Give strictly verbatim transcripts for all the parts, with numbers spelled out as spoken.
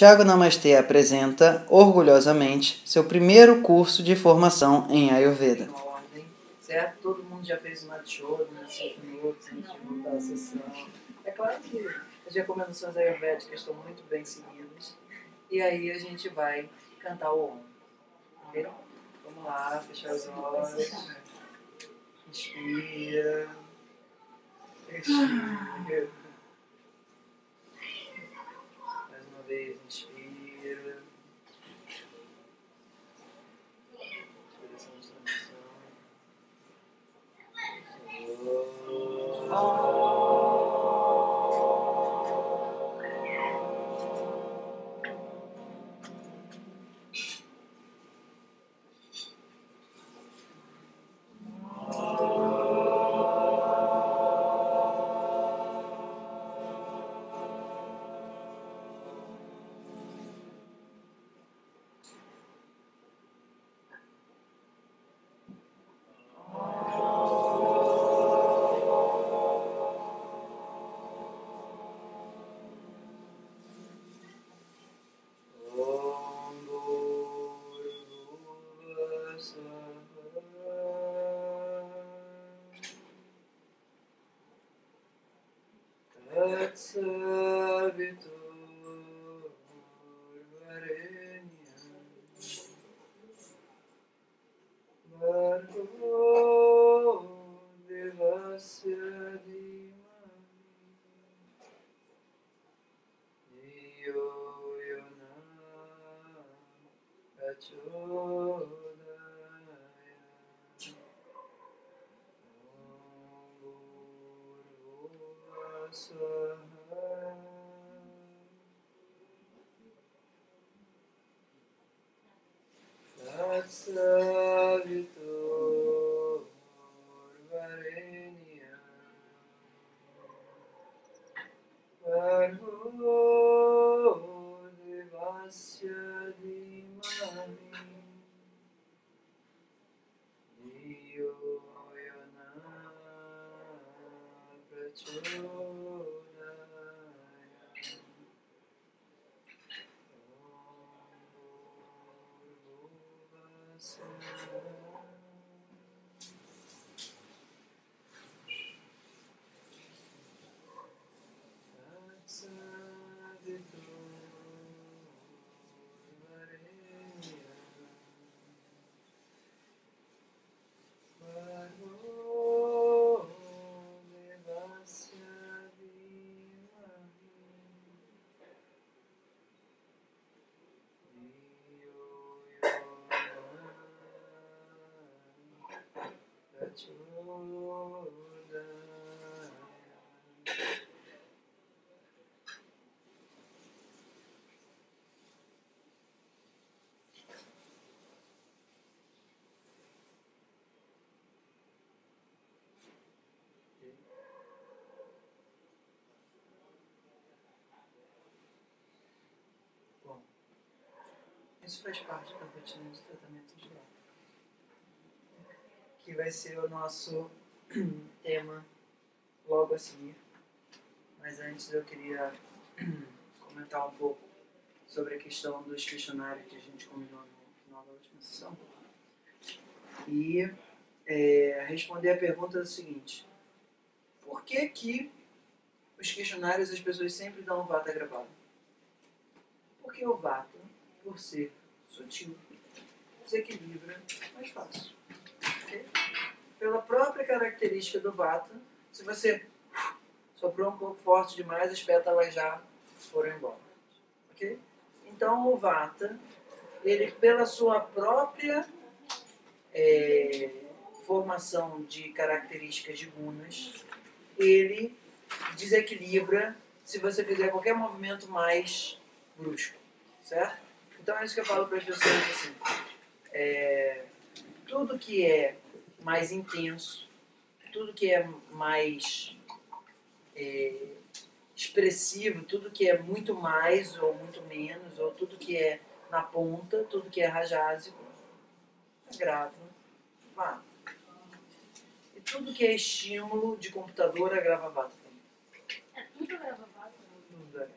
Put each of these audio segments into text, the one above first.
Tiago Namaste apresenta, orgulhosamente, seu primeiro curso de formação em Ayurveda. Certo? Todo mundo já fez uma choro, uma minutos antes de montar a sessão. É claro que as recomendações ayurvédicas estão muito bem seguidas. E aí a gente vai cantar o Om. Primeiro, vamos lá, fechar os olhos. Inspira. Expira. Mais uma vez, inspira. Savitor Varenia Varho Devasya Dimani Diyo Yona Prachodaya Bom, isso faz parte da rotina de tratamento de Vata, que vai ser o nosso tema logo a seguir. Mas antes eu queria comentar um pouco sobre a questão dos questionários que a gente combinou no final da última sessão. E é, responder a pergunta é o seguinte: por que que os questionários as pessoas sempre dão o Vata gravado? Porque o Vata, por ser sutil, desequilibra mais fácil. Pela própria característica do Vata, se você soprou um pouco forte demais, as pétalas já foram embora. Okay? Então o Vata, ele pela sua própria é, formação de características de gunas, ele desequilibra se você fizer qualquer movimento mais brusco. Certo? Então é isso que eu falo para as pessoas assim. É, tudo que é mais intenso, tudo que é mais é, expressivo, tudo que é muito mais ou muito menos, ou tudo que é na ponta, tudo que é rajásico, agrava Vata. E tudo que é estímulo de computador agrava Vata também. É tudo agrava Vata? Tudo agrava Vata.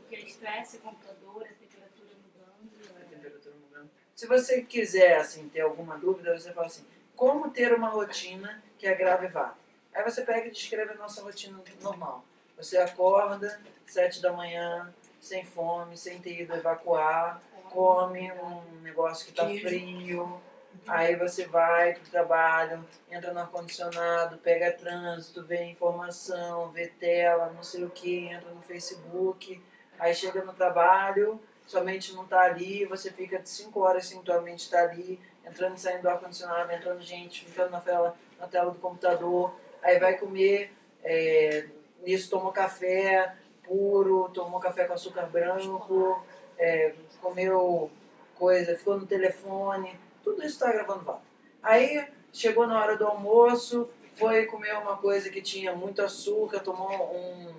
Porque eles estresse, computador, a temperatura mudando. É... A temperatura mudando. Se você quiser assim, ter alguma dúvida, você fala assim, como ter uma rotina que agrave Vata? Aí você pega e descreve a nossa rotina normal. Você acorda, sete da manhã, sem fome, sem ter ido evacuar, come um negócio que tá frio, aí você vai pro trabalho, entra no ar-condicionado, pega trânsito, vê informação, vê tela, não sei o que, entra no Facebook, aí chega no trabalho, sua mente não tá ali, você fica de cinco horas sem tua mente tá ali, entrando e saindo do ar-condicionado, entrando gente, ficando na tela, na tela do computador, aí vai comer, é, nisso toma café puro, tomou café com açúcar branco, é, comeu coisa, ficou no telefone, tudo isso está gravando Vata. Aí chegou na hora do almoço, foi comer uma coisa que tinha muito açúcar, tomou um,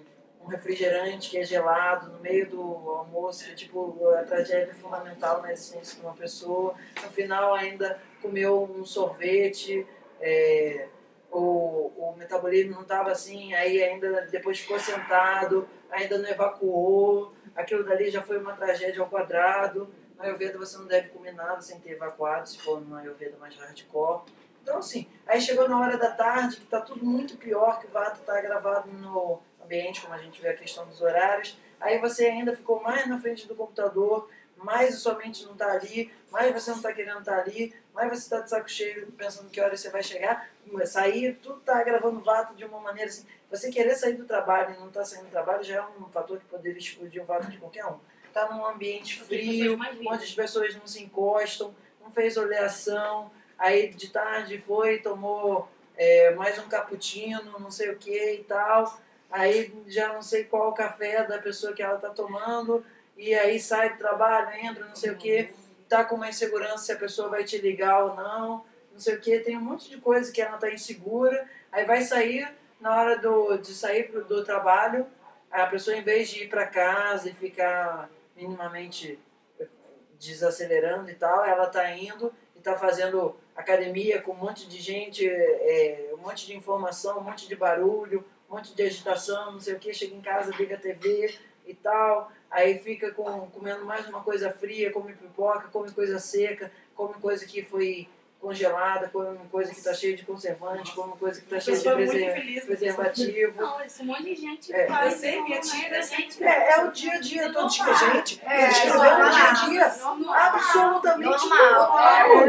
um refrigerante que é gelado no meio do almoço, que é tipo a tragédia fundamental na essência de uma pessoa. No final ainda comeu um sorvete, é, O, o metabolismo não estava assim, aí ainda depois ficou sentado, ainda não evacuou, aquilo dali já foi uma tragédia ao quadrado. No Ayurveda você não deve comer nada sem ter evacuado, se for numa Ayurveda mais hardcore. Então assim, aí chegou na hora da tarde, que está tudo muito pior, que o Vata está gravado no ambiente, como a gente vê a questão dos horários, aí você ainda ficou mais na frente do computador, mais a sua mente não está ali, mais você não está querendo estar ali, mais você está de saco cheio pensando que hora você vai chegar, sair, tudo está gravando Vata de uma maneira assim. Você querer sair do trabalho e não estar tá saindo do trabalho já é um fator que poderia explodir o Vata de qualquer um. Está num ambiente frio, onde as pessoas não se encostam, não fez oleação, aí de tarde foi, tomou é, mais um cappuccino, não sei o que e tal, aí já não sei qual o café da pessoa que ela está tomando, e aí sai do trabalho, entra, não sei o que, tá com uma insegurança se a pessoa vai te ligar ou não, não sei o que, tem um monte de coisa que ela tá insegura, aí vai sair, na hora do, de sair pro, do trabalho, a pessoa em vez de ir para casa e ficar minimamente desacelerando e tal, ela tá indo e tá fazendo academia com um monte de gente, é, um monte de informação, um monte de barulho, um monte de agitação, não sei o que, chega em casa, liga a T V e tal, aí fica com, comendo mais uma coisa fria, come pipoca, come coisa seca, come coisa que foi congelada, come coisa que está cheia de conservante, come coisa que está cheia de preserv... preservativo. Não, esse monte de gente é. faz, eu sei, minha tira, gente... É, é o dia a dia, todo dia, gente. É, é, é o dia a dia normal, absolutamente normal.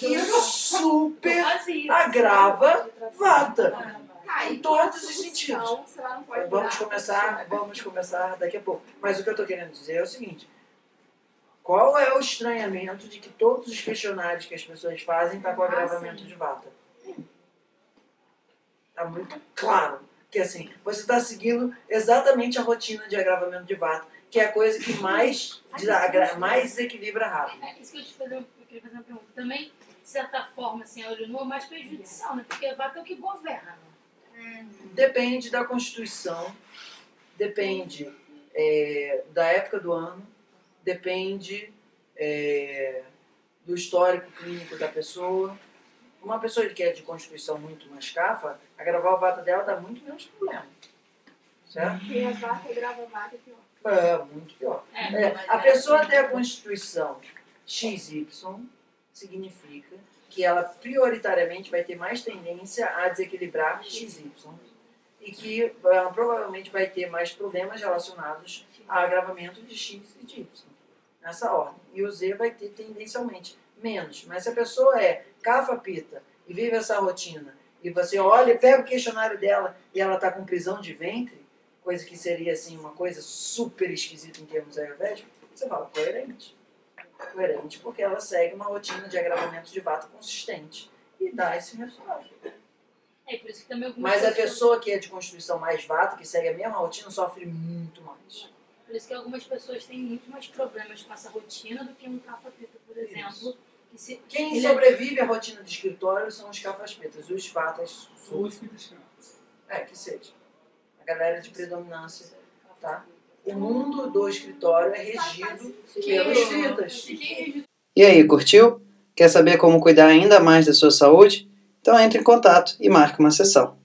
Isso super agrava Vata. Ah, em todos os sentidos. Vamos começar, vamos começar daqui a pouco. Mas o que eu estou querendo dizer é o seguinte. Qual é o estranhamento de que todos os questionários que as pessoas fazem tá com agravamento de Vata? Tá muito claro que assim, você está seguindo exatamente a rotina de agravamento de Vata, que é a coisa que mais, mais desequilibra rápido. É isso que eu te falei, eu queria fazer uma pergunta. Também, de certa forma, assim, a olho nu é mais prejudicial, né? Porque Vata é o que governa. Depende da Constituição, depende é, da época do ano, depende é, do histórico clínico da pessoa. Uma pessoa que é de Constituição muito mais Kapha, agravar o Vata dela dá muito menos problema. Certo? E a Vata agrava o Vata é pior. É, muito pior. É, é, a pessoa ter a Constituição X Y significa que ela prioritariamente vai ter mais tendência a desequilibrar X Y e que ela provavelmente vai ter mais problemas relacionados a agravamento de X e de Y, nessa ordem. E o Z vai ter tendencialmente menos. Mas se a pessoa é Kapha Pitta e vive essa rotina, e você olha, pega o questionário dela e ela está com prisão de ventre, coisa que seria assim uma coisa super esquisita em termos ayurvédicos, você fala coerente. coerente, porque ela segue uma rotina de agravamento de Vata consistente e dá esse resultado. É, por isso que também Mas pessoas... a pessoa que é de Constituição mais Vata, que segue a mesma rotina, sofre muito mais. Por isso que algumas pessoas têm muito mais problemas com essa rotina do que um Kapha Pitta, por exemplo. Que se... Quem Ele... sobrevive à rotina de escritório são os Kaphas Pittas, os Vatas... Os É, que seja. A galera de predominância, tá? O mundo do escritório é regido pelos Pitas. E aí, curtiu? Quer saber como cuidar ainda mais da sua saúde? Então entre em contato e marque uma sessão.